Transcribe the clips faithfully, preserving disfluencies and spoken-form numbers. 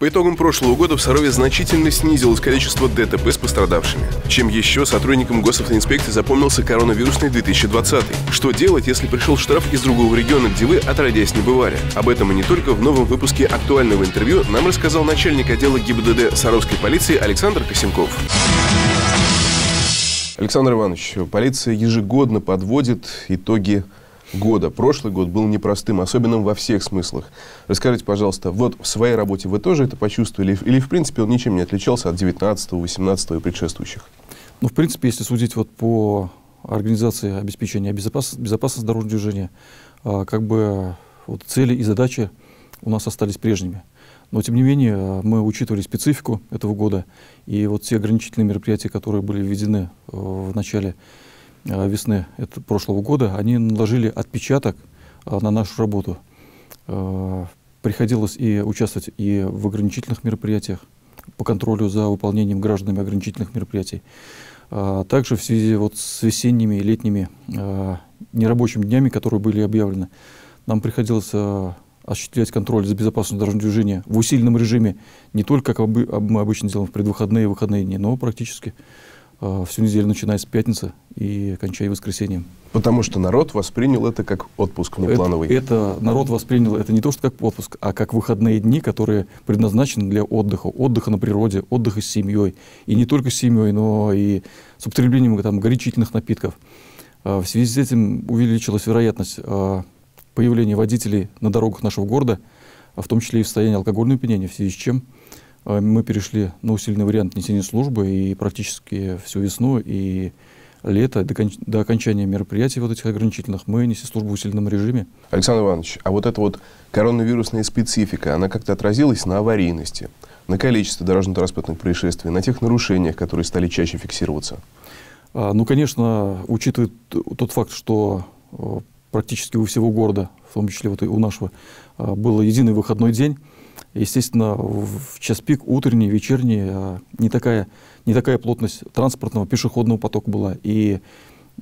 По итогам прошлого года в Сарове значительно снизилось количество ДТП с пострадавшими. Чем еще сотрудникам госавтоинспекции запомнился коронавирусный две тысячи двадцатый? Что делать, если пришел штраф из другого региона, где вы отродясь не бывали? Об этом и не только в новом выпуске актуального интервью нам рассказал начальник отдела ГИБДД Саровской полиции Александр Косенков. Александр Иванович, полиция ежегодно подводит итоги года. Прошлый год был непростым, особенным во всех смыслах. Расскажите, пожалуйста, вот в своей работе вы тоже это почувствовали или, в принципе, он ничем не отличался от девятнадцатого, восемнадцатого и предшествующих? Ну, в принципе, если судить вот по организации обеспечения безопас... безопасности дорожного движения, как бы вот цели и задачи у нас остались прежними. Но, тем не менее, мы учитывали специфику этого года, и вот те ограничительные мероприятия, которые были введены в начале весны прошлого года, они наложили отпечаток на нашу работу. Приходилось и участвовать и в ограничительных мероприятиях по контролю за выполнением гражданами ограничительных мероприятий. Также в связи вот с весенними и летними нерабочими днями, которые были объявлены, нам приходилось осуществлять контроль за безопасностью дорожного движения в усиленном режиме, не только, как мы обычно делаем в предвыходные и выходные дни, но практически э, всю неделю, начиная с пятницы и кончая воскресеньем. Потому что народ воспринял это как отпуск неплановый. Это, это народ воспринял это не то, что как отпуск, а как выходные дни, которые предназначены для отдыха, отдыха на природе, отдыха с семьей. И не только с семьей, но и с употреблением там, горячительных напитков. Э, в связи с этим увеличилась вероятность э, появление водителей на дорогах нашего города, в том числе и в состоянии алкогольного опьянения, в связи с чем мы перешли на усиленный вариант несения службы и практически всю весну и лето до, конч... до окончания мероприятий вот этих ограничительных мы несем службу в усиленном режиме. Александр Иванович, а вот эта вот коронавирусная специфика, она как-то отразилась на аварийности, на количестве дорожно-транспортных происшествий, на тех нарушениях, которые стали чаще фиксироваться? А, ну, конечно, учитывая тот факт, что практически у всего города, в том числе вот и у нашего, был единый выходной день. Естественно, в час пик, утренний, вечерний, не такая, не такая плотность транспортного, пешеходного потока была. И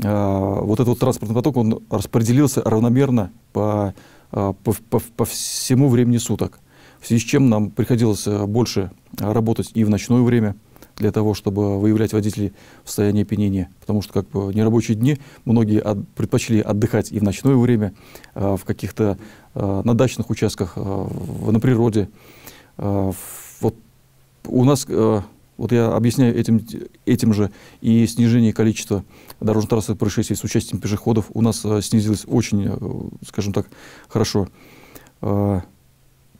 а, вот этот транспортный поток, он распределился равномерно по, по, по, по всему времени суток. В связи с чем нам приходилось больше работать и в ночное время, для того, чтобы выявлять водителей в состоянии опьянения. Потому что как бы нерабочие дни многие от, предпочли отдыхать и в ночное время, э, в каких-то э, на дачных участках, э, на природе. Э, вот у нас, э, вот я объясняю этим, этим же и снижение количества дорожно-транспортных происшествий с участием пешеходов у нас э, снизилось очень, э, скажем так, хорошо. Э,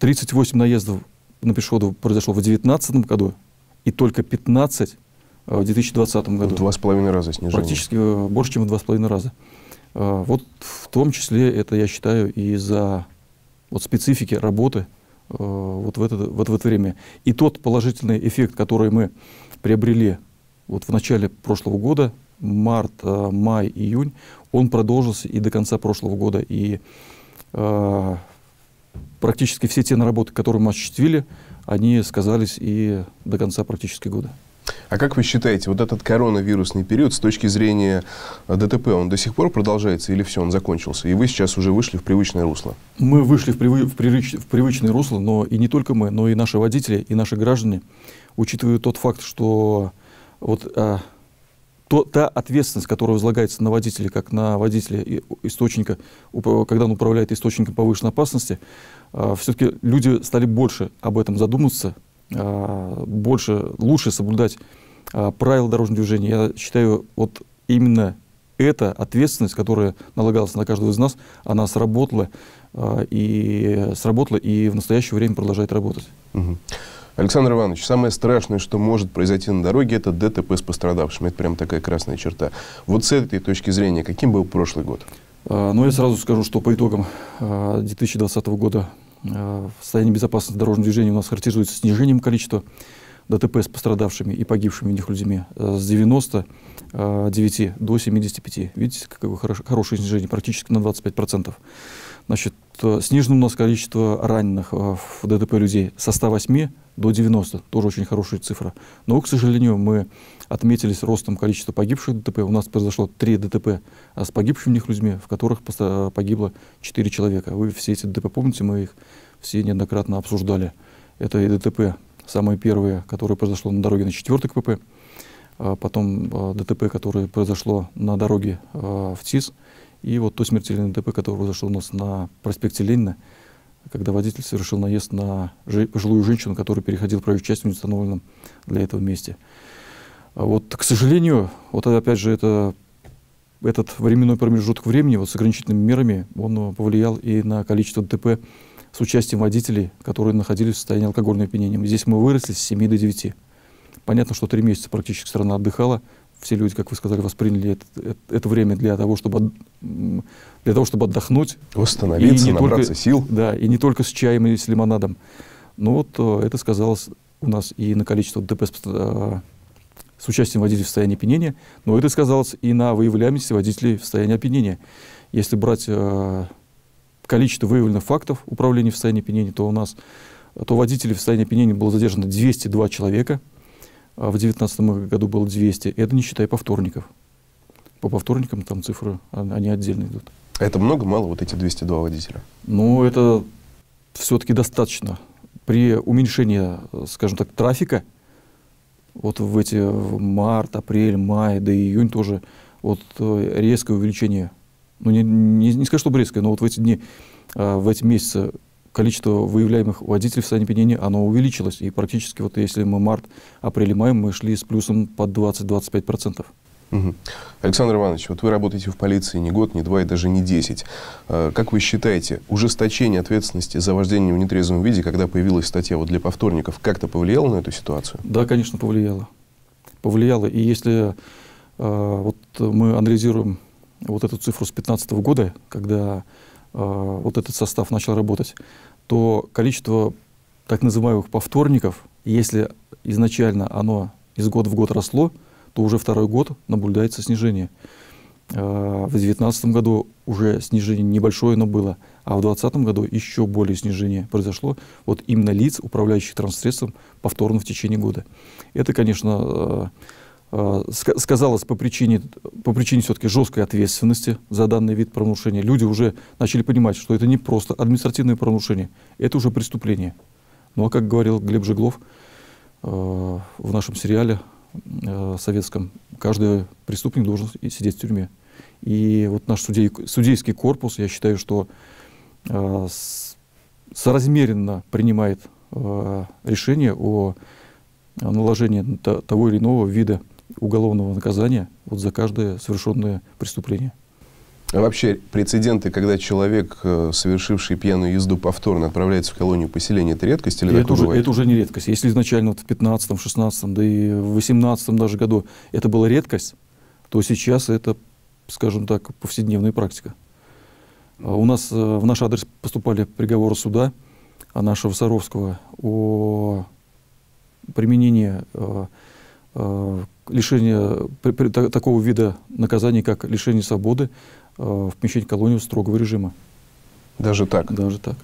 тридцать восемь наездов на пешеходов произошло в две тысячи девятнадцатом году, и только пятнадцать в две тысячи двадцатом году. В два с половиной раза снижение. Практически больше, чем в два с половиной раза. Вот в том числе это, я считаю, из-за вот специфики работы вот в это, вот в это время. И тот положительный эффект, который мы приобрели вот в начале прошлого года, март, май, июнь, он продолжился и до конца прошлого года. И а, практически все те наработки, которые мы осуществили, они сказались и до конца практически года. А как вы считаете, вот этот коронавирусный период с точки зрения ДТП, он до сих пор продолжается или все, он закончился? И вы сейчас уже вышли в привычное русло? Мы вышли в, привы... в, привыч... в привычное русло, но и не только мы, но и наши водители, и наши граждане, учитывая тот факт, что вот, а, то, та ответственность, которая возлагается на водителя, как на водителя источника, когда он управляет источником повышенной опасности, все-таки люди стали больше об этом задуматься, больше, лучше соблюдать правила дорожного движения. Я считаю, вот именно эта ответственность, которая налагалась на каждого из нас, она сработала и, сработала и в настоящее время продолжает работать. Угу. Александр Иванович, самое страшное, что может произойти на дороге, это ДТП с пострадавшими. Это прям такая красная черта. Вот с этой точки зрения, каким был прошлый год? Ну, я сразу скажу, что по итогам две тысячи двадцатого года состояние безопасности дорожного движения у нас характеризуется снижением количества ДТП с пострадавшими и погибшими в них людьми с девяноста девяти до семидесяти пяти. Видите, какое хорошее снижение, практически на двадцать пять процентов. Значит, снижено у нас количество раненых в ДТП людей со ста восьми до девяноста, тоже очень хорошая цифра. Но, к сожалению, мы отметились ростом количества погибших ДТП. У нас произошло три ДТП с погибшими в них людьми, в которых погибло четыре человека. Вы все эти ДТП помните, мы их все неоднократно обсуждали. Это и ДТП, самое первое, которое произошло на дороге на четвёртой КПП, потом ДТП, которое произошло на дороге в ЦИС, и вот то смертельное ДТП, которое произошло у нас на проспекте Ленина, когда водитель совершил наезд на пожилую женщину, которая переходила проезжую часть в неустановленном для этого месте. Вот, к сожалению, вот опять же, это, этот временной промежуток времени вот, с ограничительными мерами, он повлиял и на количество ДТП с участием водителей, которые находились в состоянии алкогольного опьянения. Здесь мы выросли с семи до девяти. Понятно, что три месяца практически страна отдыхала. Все люди, как вы сказали, восприняли это, это, это время для того, чтобы, для того, чтобы отдохнуть. Восстановиться, набраться только, сил. Да, и не только с чаем и с лимонадом. Но вот это сказалось у нас и на количество ДТП с, с участием водителей в состоянии опьянения, но это сказалось и на выявляемости водителей в состоянии опьянения. Если брать количество выявленных фактов управления в состоянии опьянения, то у нас то водителей в состоянии опьянения было задержано двести два человека. В две тысячи девятнадцатом году было двести. Это не считая повторников. По повторникам там цифры, они отдельно идут. А это много-мало, вот эти двести два водителя? Ну, это все-таки достаточно. При уменьшении, скажем так, трафика, вот в эти март, апрель, май, да и июнь тоже, вот резкое увеличение, ну, не, не, не скажу, чтобы резкое, но вот в эти дни, в эти месяцы, количество выявляемых водителей в состоянии опьянения, оно увеличилось. И практически, вот если мы март, апрель и май, мы шли с плюсом по двадцать-двадцать пять процентов. Угу. Александр Иванович, вот вы работаете в полиции не год, не два и даже не десять. Как вы считаете, ужесточение ответственности за вождение в нетрезвом виде, когда появилась статья вот для повторников, как-то повлияло на эту ситуацию? Да, конечно, повлияло. Повлияло. И если вот мы анализируем вот эту цифру с две тысячи пятнадцатого года, когда вот этот состав начал работать, то количество так называемых повторников, если изначально оно из года в год росло, то уже второй год наблюдается снижение. В две тысячи девятнадцатом году уже снижение небольшое, но было, а в две тысячи двадцатом году еще более снижение произошло. Вот именно лиц, управляющих транссредством, повторно в течение года. Это, конечно, сказалось по причине, по причине все-таки жесткой ответственности за данный вид правонарушения. Люди уже начали понимать, что это не просто административное правонарушение, это уже преступление. Ну а как говорил Глеб Жеглов э, в нашем сериале э, советском, каждый преступник должен сидеть в тюрьме. И вот наш судей, судейский корпус, я считаю, что э, с, соразмеренно принимает э, решение о наложении того или иного вида уголовного наказания вот за каждое совершенное преступление. А вообще прецеденты, когда человек, совершивший пьяную езду повторно, отправляется в колонию поселения, это редкость или это, уже, это уже не редкость. Если изначально вот в пятнадцатом, шестнадцатом, да и в восемнадцатом даже году это была редкость, то сейчас это, скажем так, повседневная практика. У нас в наш адрес поступали приговоры суда нашего Саровского о применение э, э, лишения, при, при, та, такого вида наказаний, как лишение свободы, э, в помещении колонии строгого режима. Даже так? Даже так.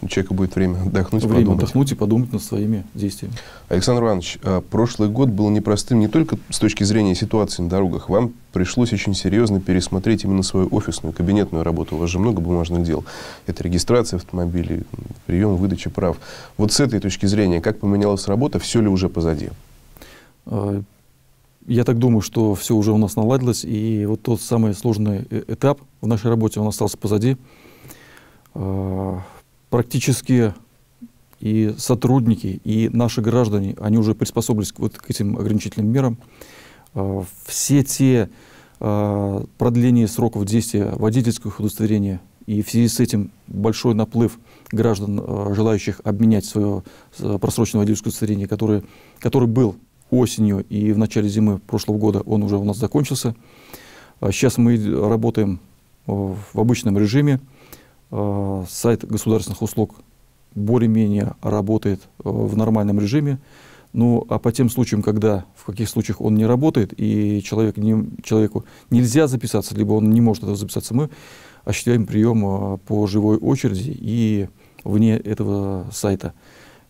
У человека будет время отдохнуть, время подумать. отдохнуть и подумать над своими действиями. Александр Иванович, прошлый год был непростым не только с точки зрения ситуации на дорогах. Вам пришлось очень серьезно пересмотреть именно свою офисную, кабинетную работу. У вас же много бумажных дел. Это регистрация автомобилей, прием, выдача прав. Вот с этой точки зрения, как поменялась работа, все ли уже позади? Я так думаю, что все уже у нас наладилось. И вот тот самый сложный этап в нашей работе, он остался позади. Практически и сотрудники, и наши граждане, они уже приспособились вот к этим ограничительным мерам. Все те продления сроков действия водительских удостоверений и в связи с этим большой наплыв граждан, желающих обменять свое просроченное водительское удостоверение, которое, который был осенью и в начале зимы прошлого года, он уже у нас закончился. Сейчас мы работаем в обычном режиме. Сайт государственных услуг более-менее работает в нормальном режиме. Ну, а по тем случаям, когда, в каких случаях он не работает, и человек не, человеку нельзя записаться, либо он не может этого записаться, мы осуществляем прием по живой очереди и вне этого сайта.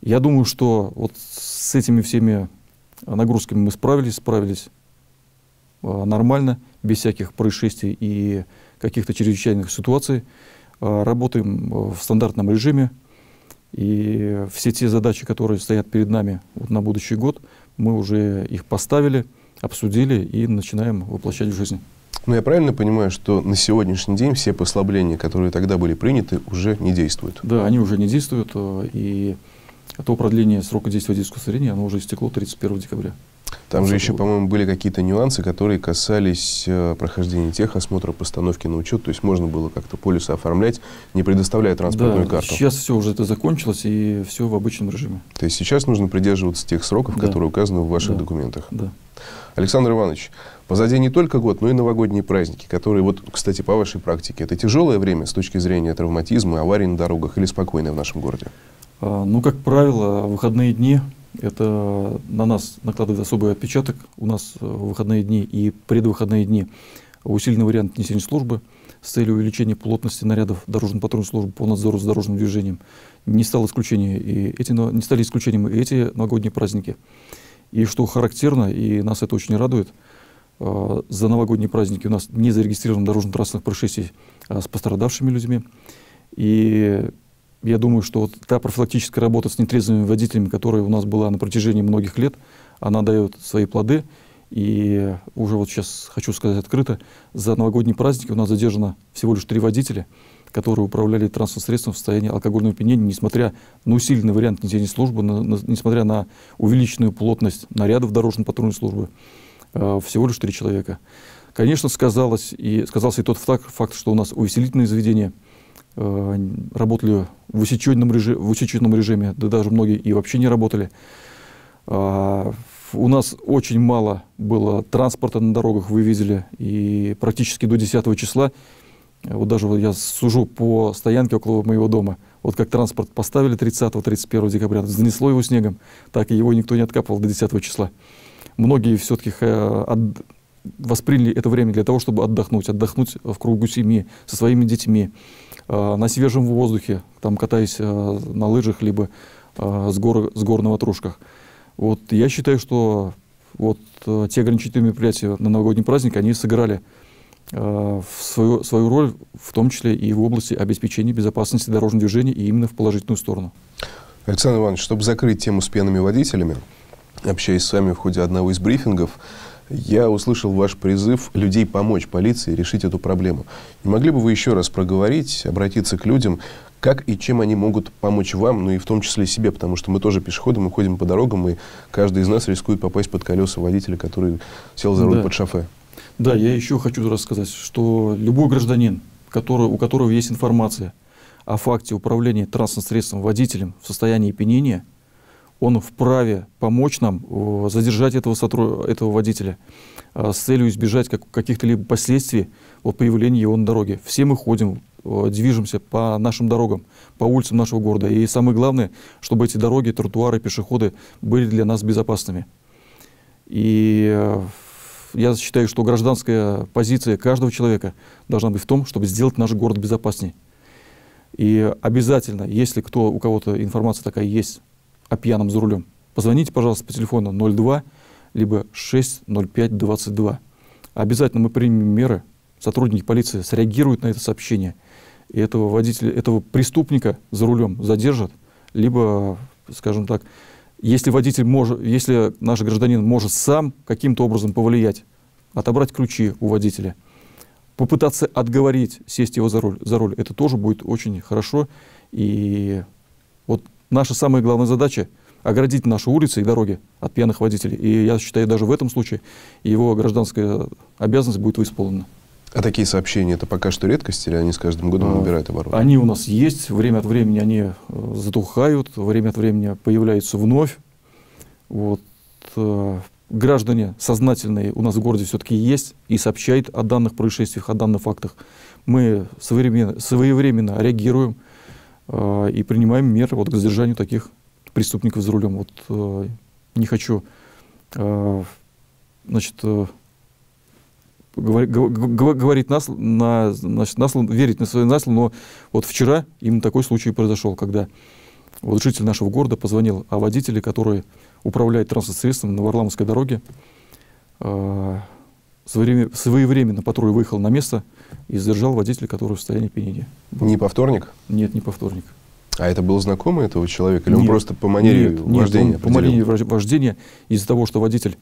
Я думаю, что вот с этими всеми нагрузками мы справились, справились нормально, без всяких происшествий и каких-то чрезвычайных ситуаций. Работаем в стандартном режиме, И все те задачи, которые стоят перед нами вот на будущий год, мы уже их поставили, обсудили и начинаем воплощать в жизнь. Но я правильно понимаю, что на сегодняшний день все послабления, которые тогда были приняты, уже не действуют? Да, они уже не действуют, и то продление срока действия действующего удостоверения, оно уже истекло тридцать первого декабря. Там же еще, по-моему, были какие-то нюансы, которые касались э, прохождения техосмотра, постановки на учет, то есть можно было как-то полисы оформлять, не предоставляя транспортную да, карту. Сейчас все уже это закончилось, и все в обычном режиме. То есть сейчас нужно придерживаться тех сроков, да. которые указаны в ваших да. документах. Да. Александр Иванович, позади не только год, но и новогодние праздники, которые, вот, кстати, по вашей практике, это тяжелое время с точки зрения травматизма, аварий на дорогах или спокойное в нашем городе? А, ну, как правило, выходные дни. Это на нас накладывает особый отпечаток. У нас в выходные дни и предвыходные дни усиленный вариант несения службы с целью увеличения плотности нарядов дорожно-патрульной службы по надзору за дорожным движением. Не, стало исключение и эти, не стали исключением и эти новогодние праздники. И что характерно, и нас это очень радует, за новогодние праздники у нас не зарегистрировано дорожно-трассовых происшествий с пострадавшими людьми. И я думаю, что вот та профилактическая работа с нетрезвыми водителями, которая у нас была на протяжении многих лет, она дает свои плоды. И уже вот сейчас хочу сказать открыто, за новогодние праздники у нас задержано всего лишь три водителя, которые управляли транспортным средством в состоянии алкогольного опьянения, несмотря на усиленный вариант несения службы, на, на, несмотря на увеличенную плотность нарядов дорожно-патрульной службы, э, всего лишь три человека. Конечно, сказалось и, сказался и тот факт, что у нас увеселительные заведения работали в усеченном режиме, в усеченном режиме, да даже многие и вообще не работали. А, у нас очень мало было транспорта на дорогах, вы видели, и практически до десятого числа, вот даже вот я сужу по стоянке около моего дома, вот как транспорт поставили тридцатого — тридцать первого декабря, занесло его снегом, так и его никто не откапывал до десятого числа. Многие все-таки от... восприняли это время для того, чтобы отдохнуть, отдохнуть в кругу семьи, со своими детьми, э, на свежем воздухе, там катаясь э, на лыжах, либо э, с, гор, с гор на ватрушках. Вот, я считаю, что вот, э, те ограничительные мероприятия на новогодний праздник, они сыграли э, в свою, свою роль, в том числе и в области обеспечения безопасности дорожного движения, и именно в положительную сторону. Александр Иванович, чтобы закрыть тему с пьяными водителями, общаясь с вами в ходе одного из брифингов, я услышал ваш призыв людей помочь полиции решить эту проблему. Не могли бы вы еще раз проговорить, обратиться к людям, как и чем они могут помочь вам, ну и в том числе себе, потому что мы тоже пешеходы, мы ходим по дорогам, и каждый из нас рискует попасть под колеса водителя, который сел за руль да. под шофе. Да, я еще хочу рассказать, что любой гражданин, который, у которого есть информация о факте управления транспортным средством водителем в состоянии опьянения, он вправе помочь нам задержать этого, сотруд... этого водителя с целью избежать как... каких-то либо последствий от появления его на дороге. Все мы ходим, движемся по нашим дорогам, по улицам нашего города. И самое главное, чтобы эти дороги, тротуары, пешеходы были для нас безопасными. И я считаю, что гражданская позиция каждого человека должна быть в том, чтобы сделать наш город безопаснее. И обязательно, если кто, у кого-то информация такая есть, о пьяном за рулем, позвоните, пожалуйста, по телефону ноль два либо шесть ноль пять двадцать два. Обязательно мы примем меры, сотрудники полиции среагируют на это сообщение, и этого водителя, этого преступника за рулем задержат, либо, скажем так, если водитель может, если наш гражданин может сам каким-то образом повлиять, отобрать ключи у водителя, попытаться отговорить, сесть его за руль, за руль, это тоже будет очень хорошо. И вот наша самая главная задача – оградить наши улицы и дороги от пьяных водителей. И я считаю, даже в этом случае его гражданская обязанность будет исполнена. А такие сообщения – это пока что редкость, или они с каждым годом набирают обороты? Они у нас есть. Время от времени они затухают, время от времени появляются вновь. Вот. Граждане сознательные у нас в городе все-таки есть и сообщают о данных происшествиях, о данных фактах. Мы своевременно, своевременно реагируем и принимаем меры вот к задержанию таких преступников за рулем. Вот, э, не хочу э, значит, э, говор, говор, говорить нас, на, значит, нас, верить на свои наслы, но вот вчера именно такой случай произошел, когда вот житель нашего города позвонил о водителе, который управляет транспортным средством на Варламовской дороге. Э, своевременно патруль выехал на место и задержал водителя, который в состоянии опьянения. Был. Не повторник? Нет, не повторник. А это был знакомый этого человека? Или нет, он просто по манере нет, вождения? Нет, по манере вождения. Из-за того, что водитель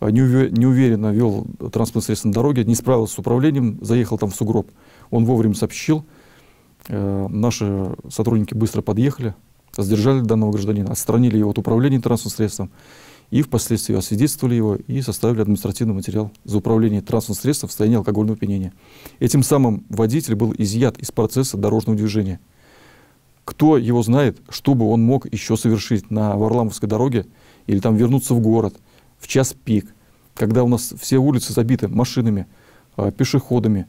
неуверенно вел транспортное средство на дороге, не справился с управлением, заехал там в сугроб. Он вовремя сообщил. Наши сотрудники быстро подъехали, задержали данного гражданина, отстранили его от управления транспортным средством и впоследствии освидетельствовали его и составили административный материал за управление транспортным средством в состоянии алкогольного опьянения. Этим самым водитель был изъят из процесса дорожного движения. Кто его знает, что бы он мог еще совершить на Варламовской дороге или там вернуться в город в час пик, когда у нас все улицы забиты машинами, пешеходами,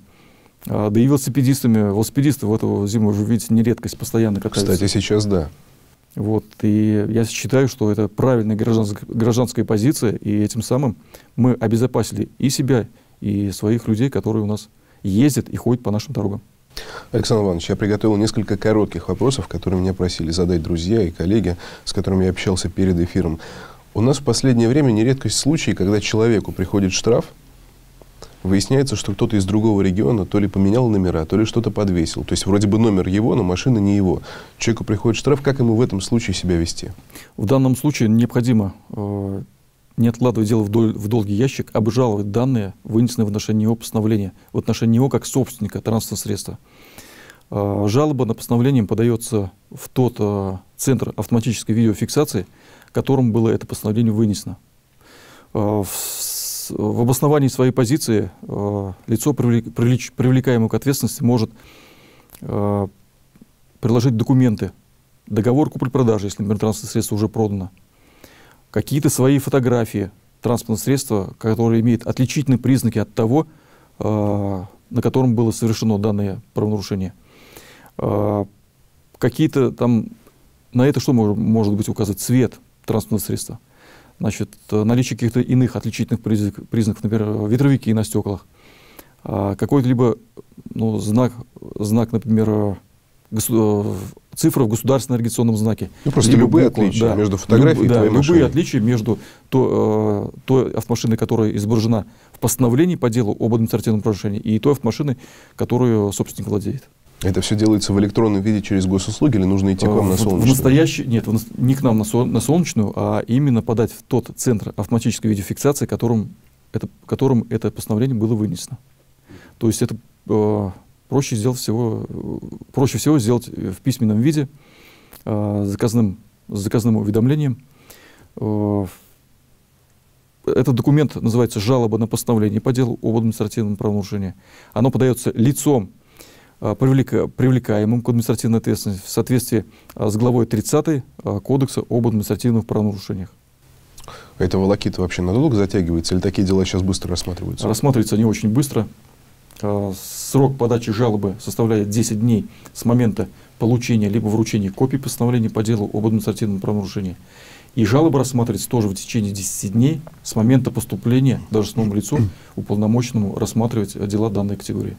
да и велосипедистами. Велосипедисты в эту зиму, вы видите, не редкость постоянно катаются. Кстати, сейчас да. Вот, и я считаю, что это правильная гражданская, гражданская позиция, и этим самым мы обезопасили и себя, и своих людей, которые у нас ездят и ходят по нашим дорогам. Александр Иванович, я приготовил несколько коротких вопросов, которые меня просили задать друзья и коллеги, с которыми я общался перед эфиром. У нас в последнее время не редкость случаи, когда человеку приходит штраф, выясняется, что кто-то из другого региона то ли поменял номера, то ли что-то подвесил. То есть вроде бы номер его, но машина не его. Человеку приходит штраф. Как ему в этом случае себя вести? В данном случае необходимо э, не откладывать дело в, дол в долгий ящик, обжаловать данные, вынесенные в отношении его постановления, в отношении него как собственника транспортного средства. Э, жалоба на постановление подается в тот э, центр автоматической видеофиксации, которым было это постановление вынесено. Э, в В обосновании своей позиции э, лицо, привлеч, привлекаемое к ответственности, может э, приложить документы, договор купли-продажи, если, например, транспортное средство уже продано, какие-то свои фотографии транспортного средства, которые имеют отличительные признаки от того, э, на котором было совершено данное правонарушение. Э, какие-то там, на это что может, может быть указать? Цвет транспортного средства. Значит, наличие каких-то иных отличительных признаков, например, ветровики на стеклах, какой-либо ну, знак, знак, например, госу цифра в государственном ирригационном знаке. Ну, просто либо любые буквы, отличия да, между фотографией люб, и твоей да, машиной. Любые отличия между то, э, той автомашиной, которая изображена в постановлении по делу об административном правонарушении, и той автомашиной, которую собственник владеет. Это все делается в электронном виде через госуслуги или нужно идти к вам на Солнечную? В настоящий, нет, не к нам на Солнечную, а именно подать в тот центр автоматической видеофиксации, которым это, которым это постановление было вынесено. То есть это э, проще, сделать всего, проще всего сделать в письменном виде, э, с заказным, заказным уведомлением. Э, этот документ называется «Жалоба на постановление по делу об административном правонарушении». Оно подается лицом, привлекаемым к административной ответственности в соответствии с главой тридцатой Кодекса об административных правонарушениях. Это волокита вообще надолго затягивается или такие дела сейчас быстро рассматриваются? Рассматриваются они очень быстро. Срок подачи жалобы составляет десять дней с момента получения либо вручения копий постановления по делу об административном правонарушении. И жалоба рассматривается тоже в течение десяти дней с момента поступления должностному лицу уполномоченному рассматривать дела данной категории.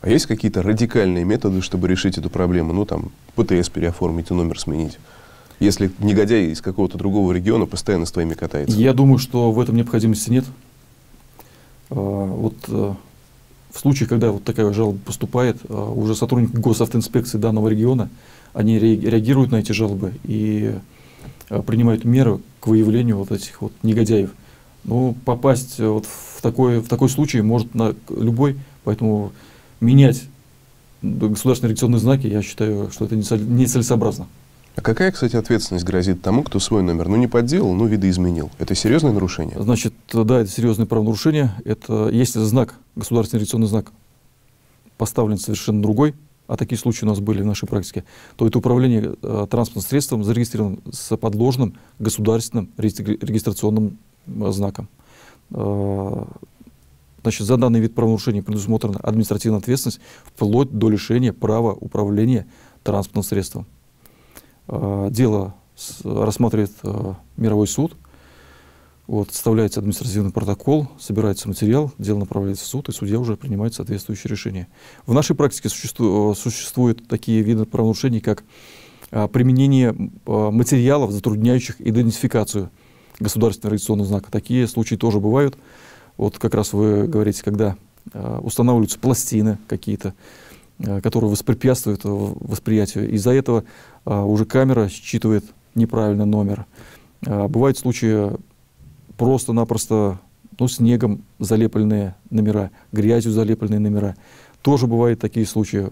А есть какие-то радикальные методы, чтобы решить эту проблему? Ну, там, ПТС переоформить и номер сменить. Если негодяй из какого-то другого региона постоянно с твоими катается. Я думаю, что в этом необходимости нет. Вот в случае, когда вот такая жалоба поступает, уже сотрудники госавтоинспекции данного региона, они реагируют на эти жалобы и принимают меры к выявлению вот этих вот негодяев. Ну, попасть вот в такой, в такой случай может на любой, поэтому... Менять государственные регистрационные знаки, я считаю, что это нецелесообразно. А какая, кстати, ответственность грозит тому, кто свой номер, ну, не подделал, но видоизменил? Это серьезное нарушение? Значит, да, это серьезное правонарушение. Это, если знак, государственный регистрационный знак поставлен совершенно другой, а такие случаи у нас были в нашей практике, то это управление э, транспортным средством зарегистрировано с подложным государственным регистрационным э, знаком. Э, Значит, за данный вид правонарушения предусмотрена административная ответственность вплоть до лишения права управления транспортным средством. Дело рассматривает мировой суд, вот, составляется административный протокол, собирается материал, дело направляется в суд, и судья уже принимает соответствующее решение. В нашей практике существу, существуют такие виды правонарушений, как применение материалов, затрудняющих идентификацию государственного регистрационного знака. Такие случаи тоже бывают. Вот как раз вы говорите, когда э, устанавливаются пластины какие-то, которые воспрепятствуют восприятию. Из-за этого уже камера считывает неправильно номер. Бывают случаи просто-напросто ну, снегом залепленные номера, грязью залепленные номера. Тоже бывают такие случаи.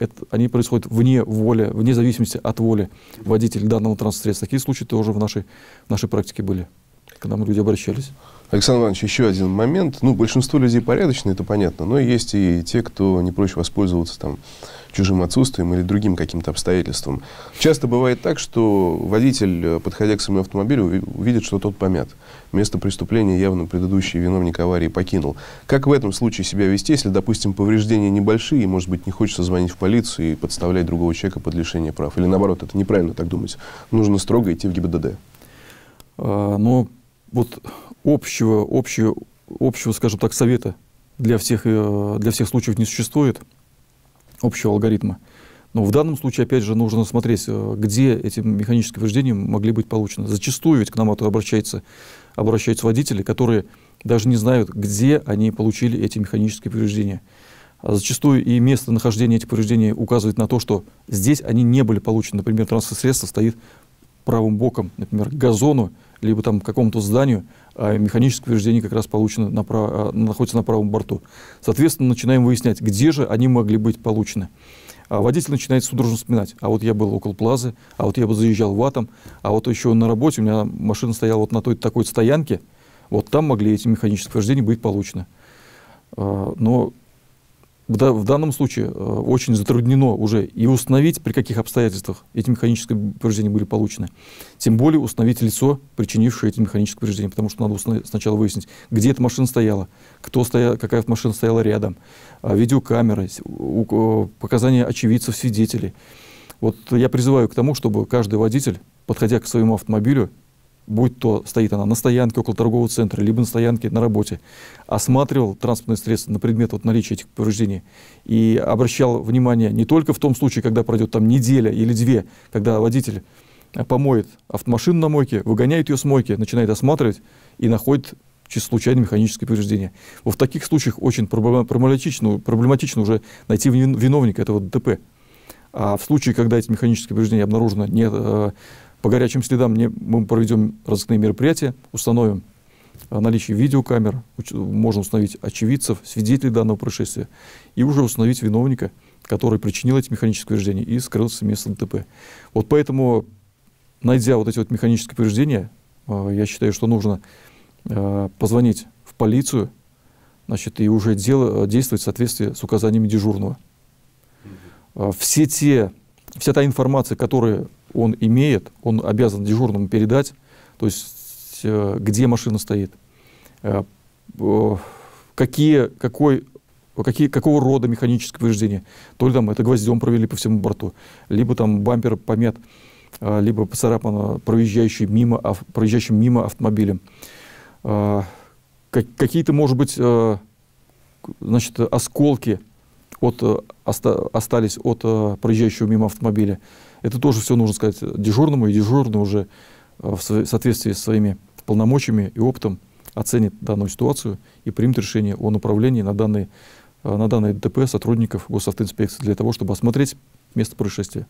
Это, они происходят вне воли, вне зависимости от воли водителя данного транспортного средства. Такие случаи тоже в нашей, в нашей практике были, когда мы люди обращались. Александр Иванович, еще один момент. Ну, большинство людей порядочные, это понятно, но есть и те, кто не прочь воспользоваться там чужим отсутствием или другим каким-то обстоятельством. Часто бывает так, что водитель, подходя к своему автомобилю, увидит, что тот помят. Место преступления явно предыдущий виновник аварии покинул. Как в этом случае себя вести, если, допустим, повреждения небольшие, и, может быть, не хочется звонить в полицию и подставлять другого человека под лишение прав? Или, наоборот, это неправильно так думать? Нужно строго идти в ГИБДД. А, но вот общего, общего, общего, скажем так, совета для всех, для всех случаев не существует. Общего алгоритма. Но в данном случае, опять же, нужно смотреть, где эти механические повреждения могли быть получены. Зачастую ведь к нам обращаются, обращаются водители, которые даже не знают, где они получили эти механические повреждения. А зачастую и местонахождение этих повреждений указывает на то, что здесь они не были получены. Например, транспортное средство стоит правым боком, например, к газону, либо там к какому-то зданию, а механическое повреждение как раз получено направо, находится на правом борту. Соответственно, начинаем выяснять, где же они могли быть получены. А водитель начинает судорожно вспоминать. А вот я был около Плазы, а вот я бы заезжал в Атом, а вот еще на работе у меня машина стояла вот на той такой стоянке, вот там могли эти механические повреждения быть получены. Но в данном случае очень затруднено уже и установить, при каких обстоятельствах эти механические повреждения были получены. Тем более установить лицо, причинившее эти механические повреждения, потому что надо сначала выяснить, где эта машина стояла, кто стоя, какая машина стояла рядом, видеокамеры, показания очевидцев, свидетелей. Вот я призываю к тому, чтобы каждый водитель, подходя к своему автомобилю, будь то стоит она на стоянке около торгового центра, либо на стоянке на работе, осматривал транспортное средство на предмет вот наличия этих повреждений и обращал внимание не только в том случае, когда пройдет там неделя или две, когда водитель помоет автомашину на мойке, выгоняет ее с мойки, начинает осматривать и находит чисто случайно механические повреждения. Вот в таких случаях очень проблематично, проблематично уже найти виновника этого ДТП. А в случае, когда эти механические повреждения обнаружены, нет, по горячим следам мы проведем разыскные мероприятия, установим наличие видеокамер, можно установить очевидцев, свидетелей данного происшествия, и уже установить виновника, который причинил эти механические повреждения и скрылся с места ДТП. Вот поэтому, найдя вот эти вот механические повреждения, я считаю, что нужно позвонить в полицию, значит, и уже дело, действовать в соответствии с указаниями дежурного. Все те... Вся та информация, которую он имеет, он обязан дежурному передать, то есть где машина стоит, какие, какой, какие, какого рода механические повреждения, то ли там это гвоздем провели по всему борту, либо там бампер помят, либо поцарапан проезжающий мимо, проезжающим мимо автомобилем. Какие-то, может быть, значит, осколки От, оста, остались от проезжающего мимо автомобиля. Это тоже все нужно сказать дежурному, и дежурный уже в соответствии со своими полномочиями и опытом оценит данную ситуацию и примет решение о направлении на данное на данное ДТП сотрудников госавтоинспекции для того, чтобы осмотреть место происшествия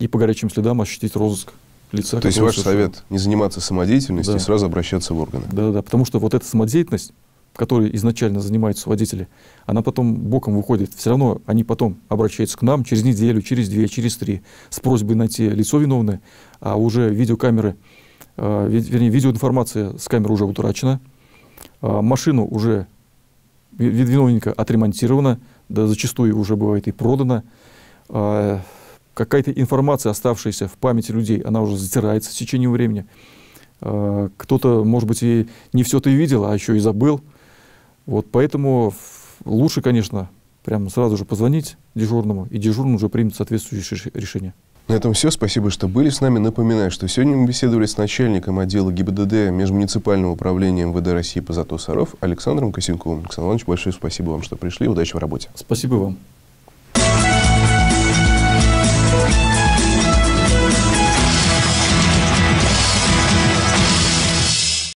и по горячим следам осуществить розыск лица. То есть ваш совет — не заниматься самодеятельностью, да, и сразу обращаться в органы. Да, да, потому что вот эта самодеятельность, которой изначально занимаются водители, она потом боком выходит. Все равно они потом обращаются к нам через неделю, через две, через три с просьбой найти лицо виновное, а уже видеокамеры, э, вернее, видеоинформация с камер уже утрачена, э, машину уже виновника отремонтирована, да зачастую уже бывает и продана. Э, какая-то информация, оставшаяся в памяти людей, она уже затирается с течением времени. Э, кто-то, может быть, и не все ты видел, а еще и забыл. Вот поэтому лучше, конечно, прямо сразу же позвонить дежурному, и дежурный уже примет соответствующее решение. На этом все. Спасибо, что были с нами. Напоминаю, что сегодня мы беседовали с начальником отдела ГИБДД межмуниципального управления МВД России по Саров Александром Косенковым. Александр Иванович, большое спасибо вам, что пришли. Удачи в работе. Спасибо вам.